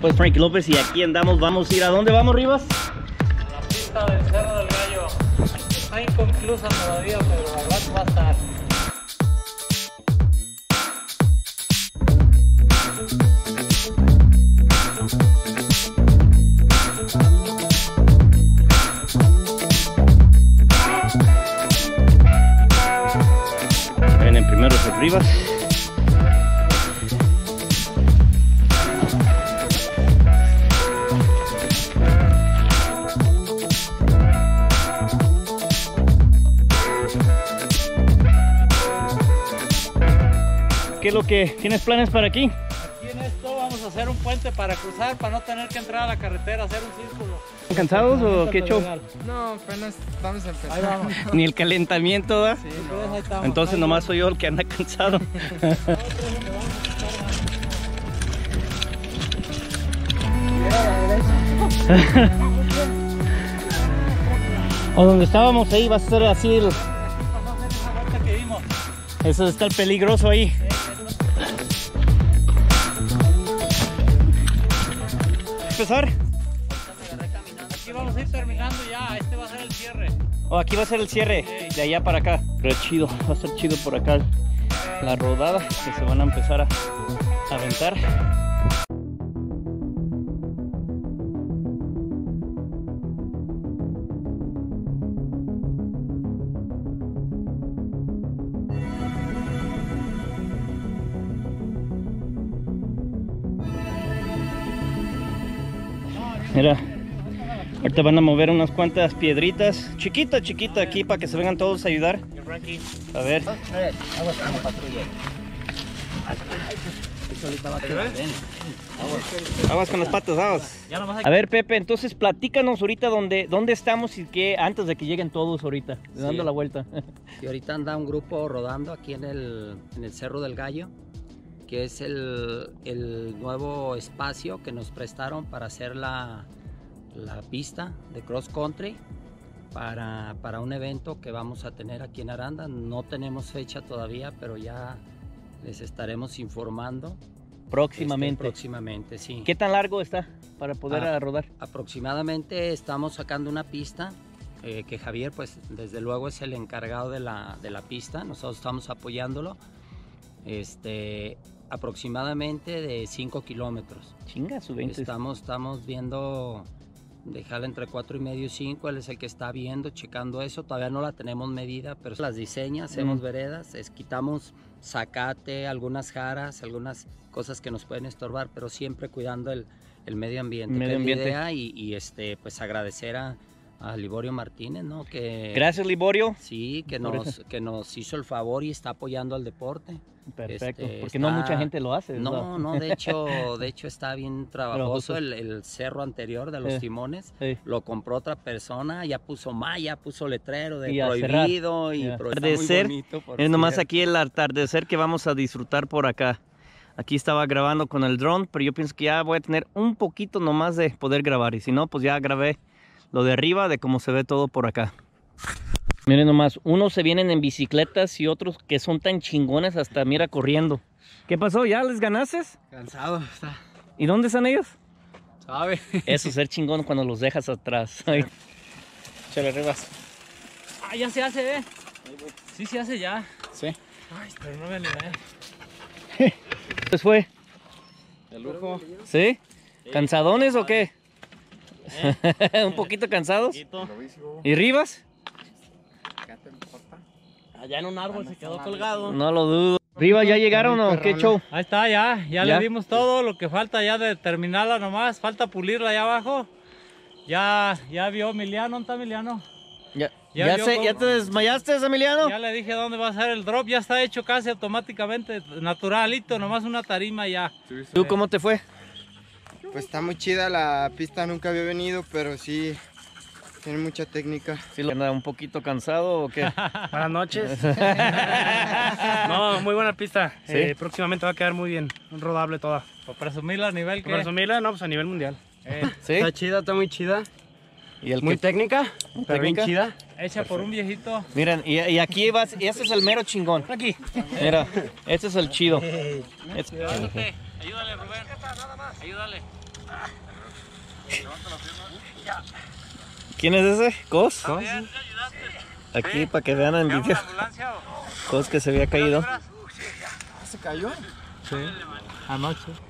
Pues Frankie López y aquí andamos. Vamos a ir, ¿a dónde vamos, Rivas? A la pista del Cerro del Gallo. Está inconclusa todavía, pero la verdad va a estar. Vienen primero los Rivas. ¿Qué es lo que tienes planes para aquí? Aquí en esto vamos a hacer un puente para cruzar, para no tener que entrar a la carretera, hacer un círculo. ¿Cansados o qué show? No, apenas estamos empezando. Vamos. Ni el calentamiento, ¿verdad? Sí, no. Estamos. Entonces ahí nomás soy yo el que anda cansado. O donde estábamos ahí va a ser así el... Eso está el peligroso ahí. ¿Empezar? Aquí vamos a ir terminando ya, este va a ser el cierre. Oh, aquí va a ser el cierre, sí. De allá para acá. Pero chido, va a ser chido por acá la rodada que se van a empezar a aventar. Mira, ahorita van a mover unas cuantas piedritas, chiquita aquí para que se vengan todos a ayudar. A ver. Aguas con las patas, aguas. A ver, Pepe, entonces platícanos ahorita dónde estamos y qué antes de que lleguen todos ahorita, dando la vuelta. Y ahorita anda un grupo rodando aquí en el Cerro del Gallo, que es el nuevo espacio que nos prestaron para hacer la pista de cross country para un evento que vamos a tener aquí en Aranda. No tenemos fecha todavía, pero ya les estaremos informando. Próximamente. Próximamente, sí. ¿Qué tan largo está para poder rodar? Aproximadamente estamos sacando una pista que Javier, pues desde luego es el encargado de la pista. Nosotros estamos apoyándolo. Aproximadamente de 5 kilómetros. Chinga, su 20. Estamos viendo dejarla entre 4,5 y 5. Él es el que está viendo, checando eso. Todavía no la tenemos medida, pero las diseñas, hacemos veredas, quitamos zacate, algunas jaras, algunas cosas que nos pueden estorbar, pero siempre cuidando el medio ambiente. El medio ambiente. Que es la idea pues agradecer a Liborio Martínez, ¿no? Que, gracias, Liborio. Sí, que nos hizo el favor y está apoyando al deporte. Perfecto, porque no mucha gente lo hace. No, no, de hecho está bien trabajoso. El cerro anterior de los Timones lo compró otra persona, ya puso malla, puso letrero de y prohibido y atardecer. Es nomás aquí el atardecer que vamos a disfrutar por acá. Aquí estaba grabando con el dron, pero yo pienso que ya voy a tener un poquito nomás de poder grabar y si no, pues ya grabé lo de arriba, de cómo se ve todo por acá. Miren nomás, unos se vienen en bicicletas y otros que son tan chingones hasta mira corriendo. ¿Qué pasó? ¿Ya les ganaste? Cansado está. ¿Y dónde están ellos? Sabe. Eso es ser chingón cuando los dejas atrás. Chale, Rivas. Ah, ya se hace, ¿eh? Sí, se hace ya. Sí. Ay, pero no me alineé. ¿Qué fue? El lujo. ¿Sí? ¿Cansadones o qué? Un poquito cansados. ¿Y Rivas? Allá en un árbol se quedó colgado. No lo dudo. Rivas, ¿ya llegaron o qué show? Ahí está, ya le dimos todo. Lo que falta ya de terminarla nomás. Falta pulirla allá abajo. Ya vio Emiliano. ¿Dónde está Emiliano? ¿Ya te desmayaste, Emiliano? Ya le dije dónde va a ser el drop. Ya está hecho casi automáticamente. Naturalito, nomás una tarima ya. ¿Tú cómo te fue? Pues está muy chida la pista, nunca había venido, pero sí, tiene mucha técnica. ¿Sí anda un poquito cansado o qué? Buenas noches. No, muy buena pista. ¿Sí? Próximamente va a quedar muy bien, rodable toda. ¿Para presumirla a nivel qué? ¿Para presumirla? No, pues a nivel mundial. ¿Sí? Está chida, está muy chida. ¿Y el muy que... técnica, pero técnica? Bien chida. Hecha por un viejito. Miren, y aquí vas, y este es el mero chingón. Aquí. Mira, este es el chido. Ayúdale, Rubén. Ayúdale. ¿Quién es ese? ¿Cos? ¿No? Aquí para que vean en video. Cos que se había caído. ¿Se cayó? Sí, anoche.